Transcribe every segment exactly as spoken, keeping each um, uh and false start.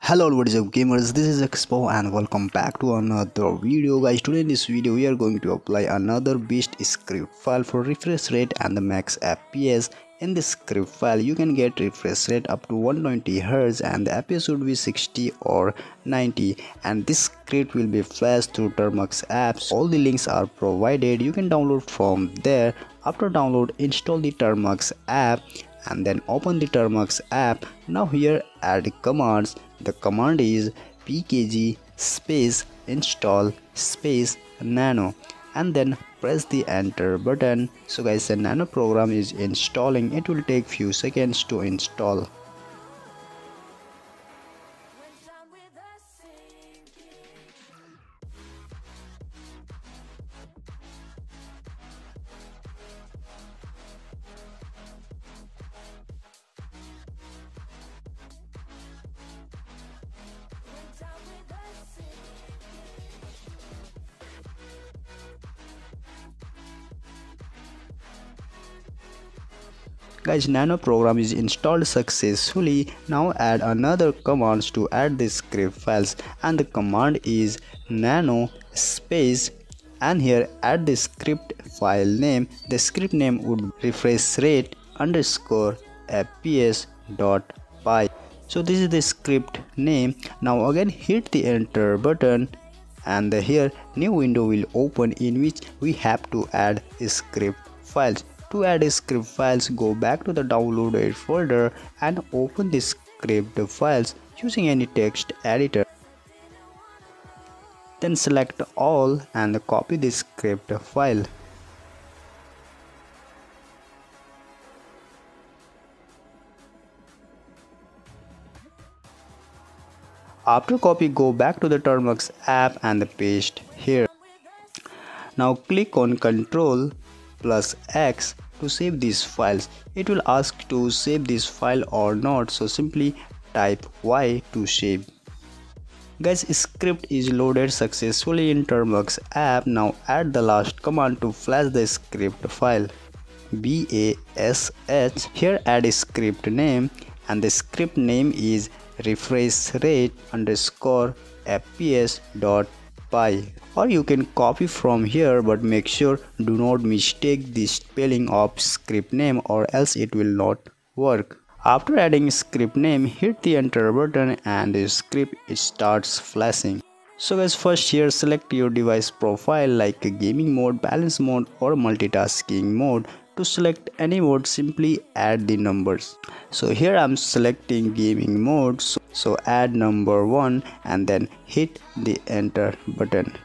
Hello, what is up gamers, this is Xpo and welcome back to another video. Guys, today in this video we are going to apply another beast script file for refresh rate and the max F P S. In this script file you can get refresh rate up to one hundred twenty hertz and the F P S would be sixty or ninety, and this script will be flashed through Termux apps. All the links are provided, you can download from there. After download, install the Termux app and then open the Termux app. Now here add commands. The command is pkg space install space nano and then press the enter button. So guys, the nano program is installing. It will take few seconds to install. Guys, nano program is installed successfully. Now add another commands to add the script files, and the command is nano space and here add the script file name. The script name would refresh rate underscore fps dot py. So this is the script name. Now again hit the enter button and here new window will open in which we have to add script files. To add script files, go back to the downloaded folder and open the script files using any text editor. Then select all and copy the script file. After copy, go back to the Termux app and paste here. Now click on Control plus X to save these files. It will ask to save this file or not, so simply type Y to save. Guys, script is loaded successfully in Termux app. Now add the last command to flash the script file, bash. Here add a script name and the script name is refresh rate underscore fps dot py, or you can copy from here, but make sure do not mistake the spelling of script name or else it will not work. After adding script name, hit the enter button and the script starts flashing. So guys, first here select your device profile like a gaming mode, balance mode or multitasking mode. To select any mode, simply add the numbers. So here I'm selecting gaming mode, so, so add number one and then hit the enter button.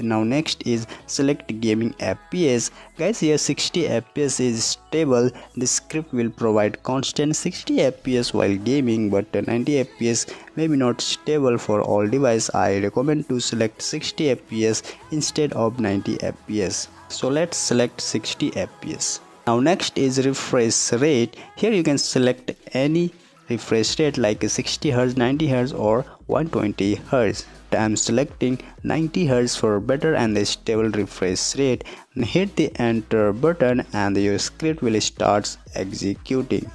Now next is select gaming F P S. Guys, here sixty F P S is stable. The script will provide constant sixty F P S while gaming, but ninety F P S may be not stable for all devices. I recommend to select sixty F P S instead of ninety F P S. So let's select sixty F P S. Now next is refresh rate. Here you can select any refresh rate like sixty hertz, ninety hertz or one hundred twenty hertz. I'm selecting ninety hertz for better and a stable refresh rate. Hit the enter button and your script will start executing.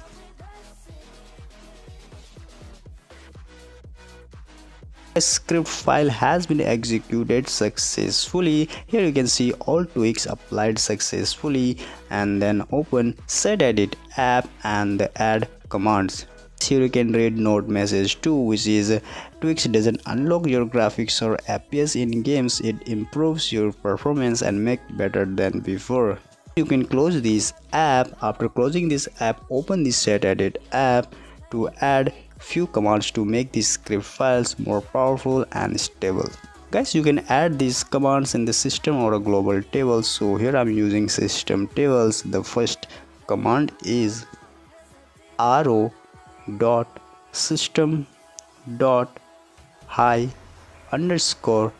A script file has been executed successfully. Here you can see all tweaks applied successfully, and then open SetEdit app and add commands. Here you can read note message two, which is tweaks doesn't unlock your graphics or F P S in games, it improves your performance and make better than before. You can close this app. After closing this app, open the SetEdit app to add few commands to make these script files more powerful and stable. Guys, you can add these commands in the system or a global table. So here I'm using system tables. The first command is ro dot system dot high underscore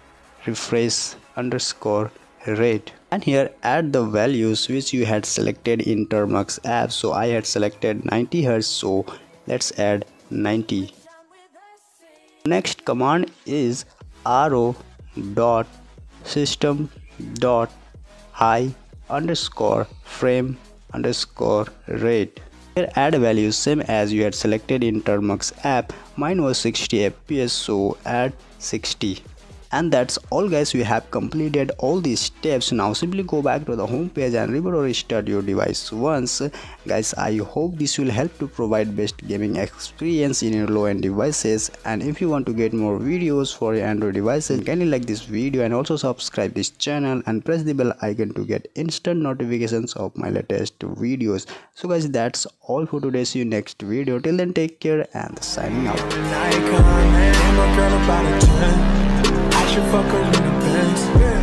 refresh underscore rate, and here add the values which you had selected in Termux app. So I had selected ninety hertz, so let's add ninety. Next command is ro dot system dot high underscore frame underscore rate. Here add values same as you had selected in Termux app. Mine was sixty F P S, so add sixty. And that's all guys, we have completed all these steps. Now simply go back to the home page and reboot or restart your device once. Guys, I hope this will help to provide best gaming experience in your low-end devices. And if you want to get more videos for your Android devices, kindly like this video and also subscribe this channel and press the bell icon to get instant notifications of my latest videos. So guys, that's all for today. See you next video. Till then, take care and signing out. I should fuck her in the Benz.